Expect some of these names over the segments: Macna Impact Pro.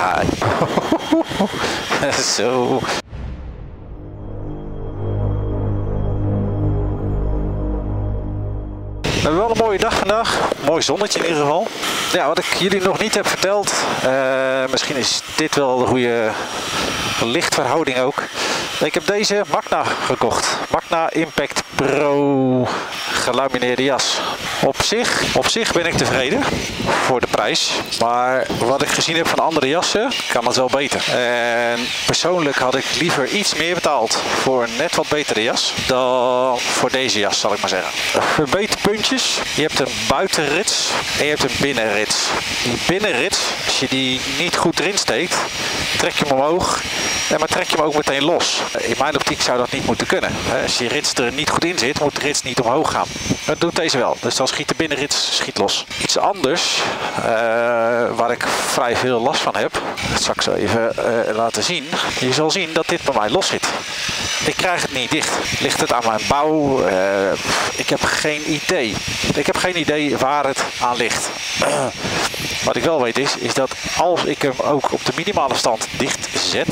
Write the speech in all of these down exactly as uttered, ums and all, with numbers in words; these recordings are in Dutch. high. So. We hebben wel een mooie dag vandaag, mooi zonnetje in ieder geval. Ja, wat ik jullie nog niet heb verteld, uh, misschien is dit wel de goede lichtverhouding ook. Ik heb deze Macna gekocht, Macna Impact Pro gelamineerde jas. Op zich, op zich ben ik tevreden voor de prijs, maar wat ik gezien heb van andere jassen, kan dat wel beter. En persoonlijk had ik liever iets meer betaald voor een net wat betere jas dan voor deze jas, zal ik maar zeggen. Verbeterpuntjes, je hebt een buitenrits en je hebt een binnenrits. Die binnenrits, als je die niet goed erin steekt, trek je hem omhoog. Ja, maar trek je hem ook meteen los. In mijn optiek zou dat niet moeten kunnen. Als die rits er niet goed in zit, moet de rits niet omhoog gaan. Dat doet deze wel. Dus dan schiet de binnenrits schiet los. Iets anders, uh, waar ik vrij veel last van heb, dat zal ik zo even uh, laten zien. Je zal zien dat dit bij mij los zit. Ik krijg het niet dicht. Ligt het aan mijn bouw? Uh, ik heb geen idee. Ik heb geen idee waar het aan ligt. Wat ik wel weet is, is dat als ik hem ook op de minimale stand dicht zet,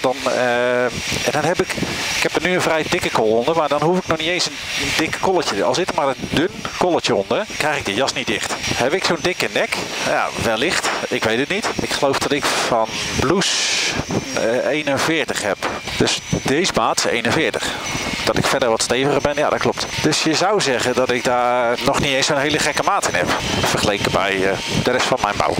dan, uh, en dan heb ik, ik heb er nu een vrij dikke kol onder, maar dan hoef ik nog niet eens een dikke kolletje. Al zit er maar een dun kolletje onder, krijg ik de jas niet dicht. Heb ik zo'n dikke nek? Ja, wellicht. Ik weet het niet. Ik geloof dat ik van blouse uh, eenenveertig heb. Dus deze maat is eenenveertig. Dat ik verder wat steviger ben, ja dat klopt. Dus je zou zeggen dat ik daar nog niet eens zo'n hele gekke maat in heb. Vergeleken bij uh, de rest van mijn bouw.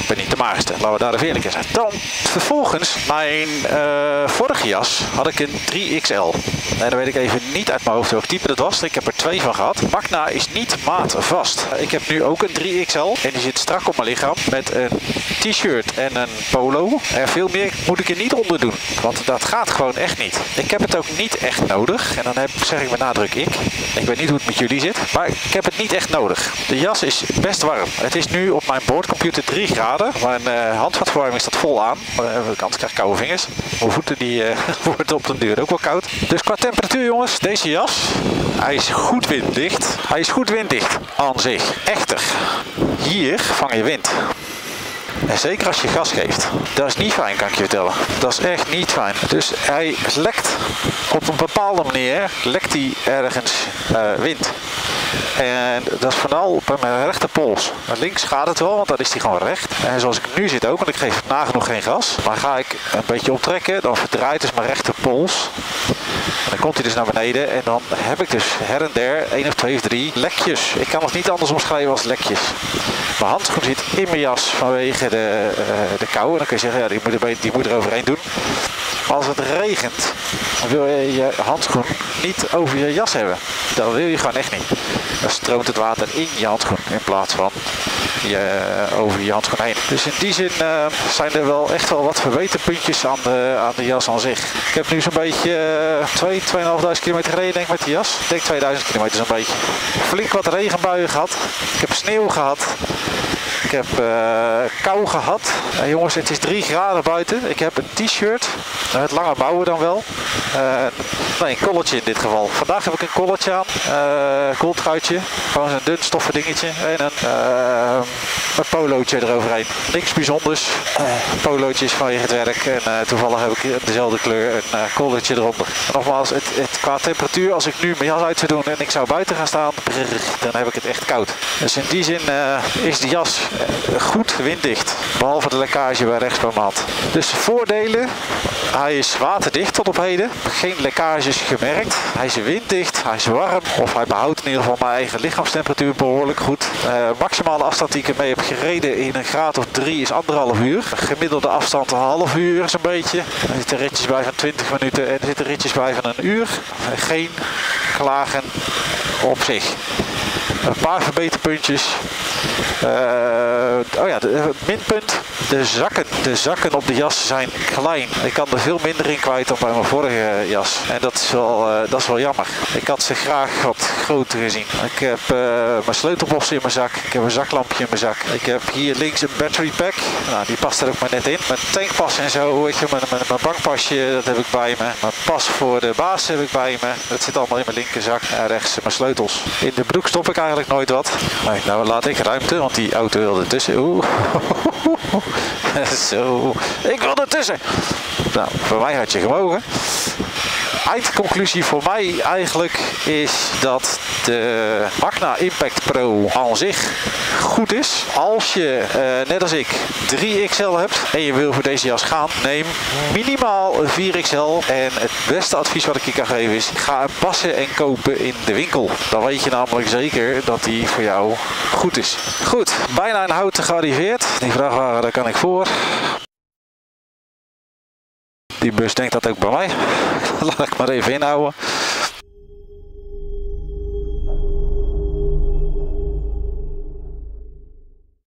Ik ben niet de maagste, laten we daar even eerlijk in zijn. Dan vervolgens, mijn uh, vorige jas had ik een drie X L. En dan weet ik even niet uit mijn hoofd welk type dat was. Ik heb er twee van gehad. Macna is niet maatvast. Ik heb nu ook een drie X L en die zit strak op mijn lichaam met een t-shirt en een polo. En veel meer moet ik er niet onder doen, want dat gaat gewoon echt niet. Ik heb het ook niet echt nodig. En dan heb, zeg ik met nadruk ik. Ik weet niet hoe het met jullie zit, maar ik heb het niet echt nodig. De jas is best warm. Het is nu op mijn boordcomputer drie graden. Mijn uh, handvatverwarming staat vol aan. Uh, anders krijg ik koude vingers. Mijn voeten die, uh, worden op den duur ook wel koud. Dus qua temperatuur jongens, deze jas, hij is goed winddicht. Hij is goed winddicht aan zich. Echter, hier vang je wind. En zeker als je gas geeft. Dat is niet fijn, kan ik je vertellen. Dat is echt niet fijn. Dus hij lekt op een bepaalde manier, lekt hij ergens uh, wind. En dat is vooral bij mijn rechterpols. Links gaat het wel, want dan is die gewoon recht. En zoals ik nu zit ook, want ik geef nagenoeg geen gas. Maar ga ik een beetje optrekken, dan verdraait dus mijn rechterpols. En dan komt hij dus naar beneden en dan heb ik dus her en der één of twee of drie lekjes. Ik kan het niet anders omschrijven als lekjes. Mijn handschoen zit in mijn jas vanwege de, uh, de kou. En dan kun je zeggen, ja, die, moet er, die moet er overheen doen. Maar als het regent, dan wil je je handschoen niet over je jas hebben. Dat wil je gewoon echt niet. Dan stroomt het water in je handschoen in plaats van je, over je handschoen heen. Dus in die zin uh, zijn er wel echt wel wat verbeterpuntjes aan de, aan de jas aan zich. Ik heb nu zo'n beetje uh, tweeduizend vijfhonderd kilometer gereden denk ik met de jas. Ik denk tweeduizend kilometer zo'n beetje. Flink wat regenbuien gehad. Ik heb sneeuw gehad. Ik heb uh, kou gehad. Uh, jongens, het is drie graden buiten. Ik heb een t-shirt. Het lange mouwen dan wel. Uh, nee, een kolletje in dit geval. Vandaag heb ik een kolletje aan. Uh, koeltruitje. Gewoon zo'n dun stoffen dingetje. En een, uh, een polootje eroverheen. Niks bijzonders. Uh, polootjes vanwege het werk. En uh, toevallig heb ik dezelfde kleur. Een uh, kolletje eronder. En nogmaals, het, het, qua temperatuur. Als ik nu mijn jas uit zou doen en ik zou buiten gaan staan. Brrr, dan heb ik het echt koud. Dus in die zin uh, is de jas goed winddicht. Behalve de lekkage bij rechts bij mijn hand. Dus voordelen. Hij is waterdicht tot op heden. Geen lekkages gemerkt. Hij is winddicht. Hij is warm. Of hij behoudt in ieder geval mijn eigen lichaamstemperatuur behoorlijk goed. Uh, maximale afstand die ik ermee heb gereden in een graad of drie is anderhalf uur. Gemiddelde afstand een half uur is een beetje. Er zitten ritjes bij van twintig minuten en er zitten ritjes bij van een uur. Geen klagen op zich. Een paar verbeterpuntjes. Uh, oh ja, het minpunt. De zakken. De zakken op de jas zijn klein. Ik kan er veel minder in kwijt dan bij mijn vorige jas. En dat is wel, uh, dat is wel jammer. Ik had ze graag wat groter gezien. Ik heb uh, mijn sleutelbossen in mijn zak, ik heb een zaklampje in mijn zak. Ik heb hier links een battery pack, nou, die past er ook maar net in. Mijn tankpas en zo, weet je, mijn, mijn, mijn bankpasje, dat heb ik bij me. Mijn pas voor de baas heb ik bij me, dat zit allemaal in mijn linkerzak. En rechts mijn sleutels. In de broek stop ik eigenlijk nooit wat. Nee, nou laat ik ruimte, want die auto wil ertussen. Oeh. Zo, ik wil ertussen. Nou, voor mij had je gemogen. Eindconclusie voor mij eigenlijk is dat de Macna Impact Pro aan zich goed is. Als je, eh, net als ik, drie X L hebt en je wil voor deze jas gaan, neem minimaal vier X L. En het beste advies wat ik je kan geven is, ga hem passen en kopen in de winkel. Dan weet je namelijk zeker dat die voor jou goed is. Goed, bijna een houten gearriveerd. Die vrachtwagen, daar kan ik voor. Die bus denkt dat ook bij mij. Laat ik maar even inhouden.